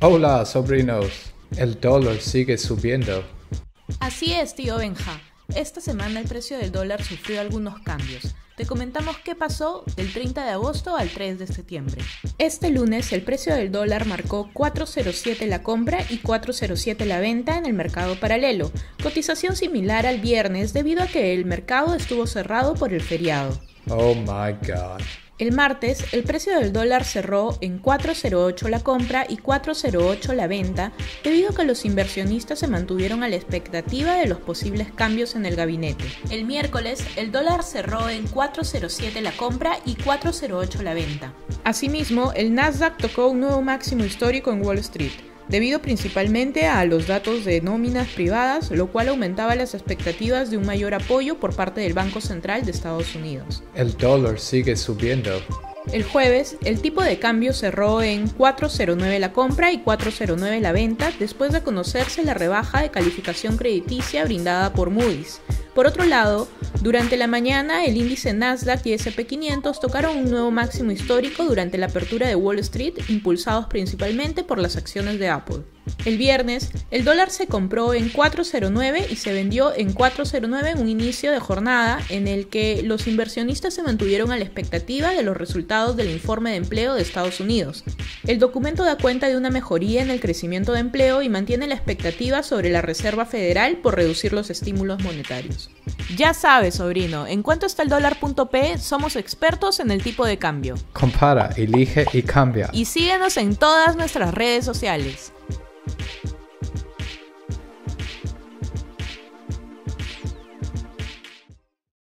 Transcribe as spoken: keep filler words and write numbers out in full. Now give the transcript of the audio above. Hola, sobrinos. El dólar sigue subiendo. Así es, tío Benja. Esta semana el precio del dólar sufrió algunos cambios. Te comentamos qué pasó del treinta de agosto al tres de septiembre. Este lunes el precio del dólar marcó cuatro cero siete la compra y cuatro cero siete la venta en el mercado paralelo, cotización similar al viernes debido a que el mercado estuvo cerrado por el feriado. Oh my God. El martes, el precio del dólar cerró en cuatro cero ocho la compra y cuatro cero ocho la venta, debido a que los inversionistas se mantuvieron a la expectativa de los posibles cambios en el gabinete. El miércoles, el dólar cerró en cuatro cero siete la compra y cuatro cero ocho la venta. Asimismo, el Nasdaq tocó un nuevo máximo histórico en Wall Street, debido principalmente a los datos de nóminas privadas, lo cual aumentaba las expectativas de un mayor apoyo por parte del Banco Central de Estados Unidos. El dólar sigue subiendo. El jueves, el tipo de cambio cerró en cuatro cero nueve la compra y cuatro cero nueve la venta después de conocerse la rebaja de calificación crediticia brindada por Moody's. Por otro lado, durante la mañana el índice Nasdaq y ese and pe quinientos tocaron un nuevo máximo histórico durante la apertura de Wall Street, impulsados principalmente por las acciones de Apple. El viernes, el dólar se compró en cuatro cero nueve y se vendió en cuatro cero nueve en un inicio de jornada en el que los inversionistas se mantuvieron a la expectativa de los resultados del informe de empleo de Estados Unidos. El documento da cuenta de una mejoría en el crecimiento de empleo y mantiene la expectativa sobre la Reserva Federal por reducir los estímulos monetarios. Ya sabes, sobrino, en cuanto está el dólar punto pe, somos expertos en el tipo de cambio. Compara, elige y cambia. Y síguenos en todas nuestras redes sociales.